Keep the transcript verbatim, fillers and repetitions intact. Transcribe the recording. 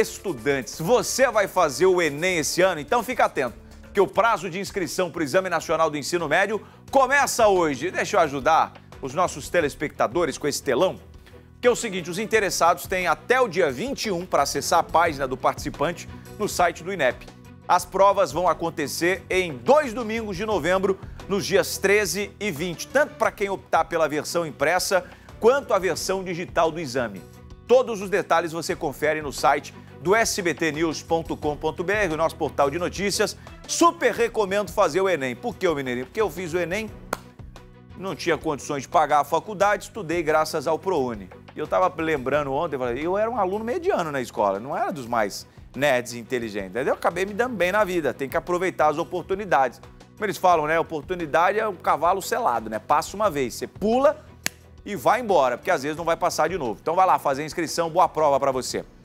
estudantes. Você vai fazer o Enem esse ano? Então fica atento, que o prazo de inscrição para o Exame Nacional do Ensino Médio começa hoje. Deixa eu ajudar os nossos telespectadores com esse telão, que é o seguinte: os interessados têm até o dia vinte e um para acessar a página do participante no site do INEP. As provas vão acontecer em dois domingos de novembro, nos dias treze e vinte, tanto para quem optar pela versão impressa quanto a versão digital do exame. Todos os detalhes você confere no site do s b t news ponto com ponto b r, o nosso portal de notícias. Super recomendo fazer o Enem. Por que, Mineirinho? Porque eu fiz o Enem, não tinha condições de pagar a faculdade, estudei graças ao ProUni. E eu estava lembrando ontem, eu era um aluno mediano na escola, não era dos mais nerds e inteligentes. Eu acabei me dando bem na vida, tem que aproveitar as oportunidades. Como eles falam, né? Oportunidade é um cavalo selado, né? Passa uma vez, você pula e vai embora, porque às vezes não vai passar de novo. Então vai lá fazer a inscrição, boa prova para você.